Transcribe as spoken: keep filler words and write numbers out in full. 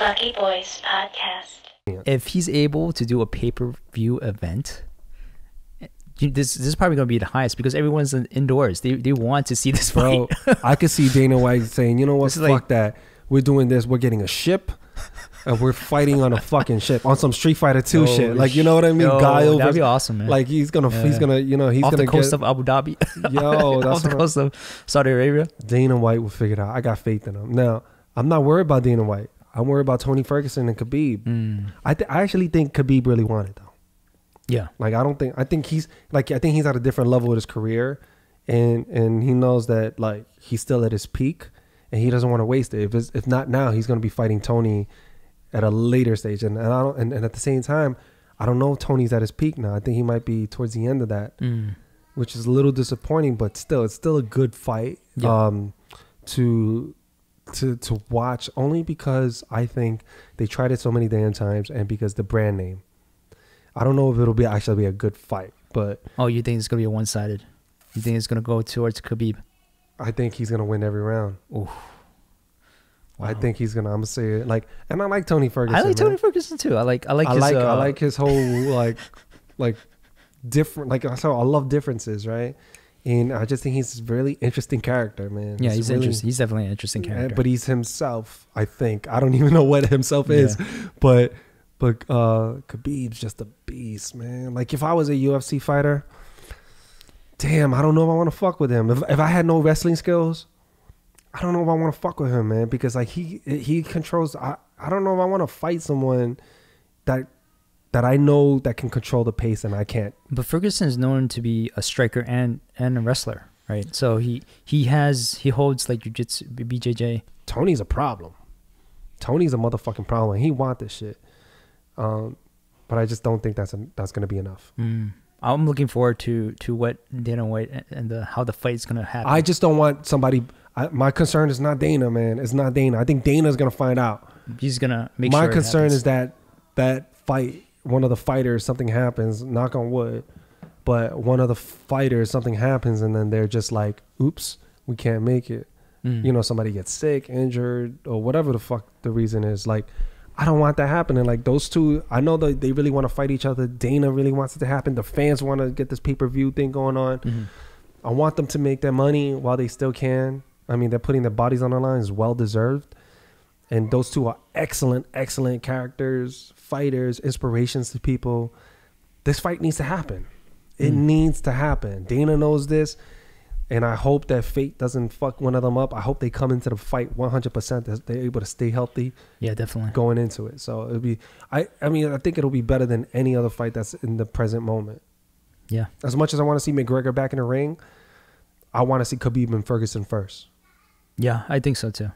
Lucky Boys Podcast. If he's able to do a pay-per-view event, this, this is probably going to be the highest because everyone's indoors. They, they want to see this fight. Bro, I could see Dana White saying, you know what, fuck like, that. We're doing this. We're getting a ship. And we're fighting on a fucking ship on some Street Fighter Two oh, shit, like you know what I mean? Yo, Guile, that'd be awesome, man. Like he's gonna, yeah. he's gonna, you know, he's off gonna the coast get, of Abu Dhabi. Yo, that's off the coast of Saudi Arabia. Dana White will figure it out. I got faith in him. Now, I'm not worried about Dana White. I'm worried about Tony Ferguson and Khabib. Mm. I, th I actually think Khabib really wanted though. Yeah, like I don't think I think he's like I think he's at a different level with his career, and and he knows that like he's still at his peak, and he doesn't want to waste it. If it's, if not now, he's gonna be fighting Tony at a later stage, and and, I don't, and and at the same time, I don't know if Tony's at his peak now. I think he might be towards the end of that, mm. which is a little disappointing. But still, it's still a good fight yeah. um, to to to watch, only because I think they tried it so many damn times, and because the brand name. I don't know if it'll be actually be a good fight, but oh, you think it's gonna be one sided? You think it's gonna go towards Khabib? I think he's gonna win every round. Oof. Wow. I think he's gonna. I'm gonna say it like, and I like Tony Ferguson. I like man. Tony Ferguson too. I like. I like. I his, like. Uh, I like his whole like, like, different. Like I so I love differences, right? And I just think he's a really interesting character, man. Yeah, he's, he's really, interesting. He's definitely an interesting character. Yeah, but he's himself. I think I don't even know what himself is, yeah. but but uh, Khabib's just a beast, man. Like if I was a U F C fighter, damn, I don't know if I want to fuck with him. If if I had no wrestling skills. I don't know if I want to fuck with him, man, because like he he controls. I I don't know if I want to fight someone that that I know that can control the pace and I can't. But Ferguson is known to be a striker and and a wrestler, right? So he he has he holds like jiu-jitsu, B J J. Tony's a problem. Tony's a motherfucking problem. He wants this shit, um, but I just don't think that's a, that's gonna be enough. Mm. I'm looking forward to to what Dana White and the how the fight's gonna happen. I just don't want somebody. I, my concern is not Dana, man. It's not Dana. I think Dana's gonna find out. He's gonna make sure. My concern is that that fight, one of the fighters, something happens. Knock on wood, but one of the fighters, something happens, and then they're just like, "Oops, we can't make it." Mm. You know, somebody gets sick, injured, or whatever the fuck the reason is. Like, I don't want that happening. Like those two, I know that they really want to fight each other. Dana really wants it to happen. The fans want to get this pay per view thing going on. Mm-hmm. I want them to make their money while they still can. I mean, they're putting their bodies on the line. It's well-deserved. And those two are excellent, excellent characters, fighters, inspirations to people. This fight needs to happen. It mm. needs to happen. Dana knows this. And I hope that fate doesn't fuck one of them up. I hope they come into the fight one hundred percent. That they're able to stay healthy. Yeah, definitely. Going into it. So it'll be, I, I mean, I think it'll be better than any other fight that's in the present moment. Yeah. As much as I want to see McGregor back in the ring, I want to see Khabib and Ferguson first. Yeah, I think so too.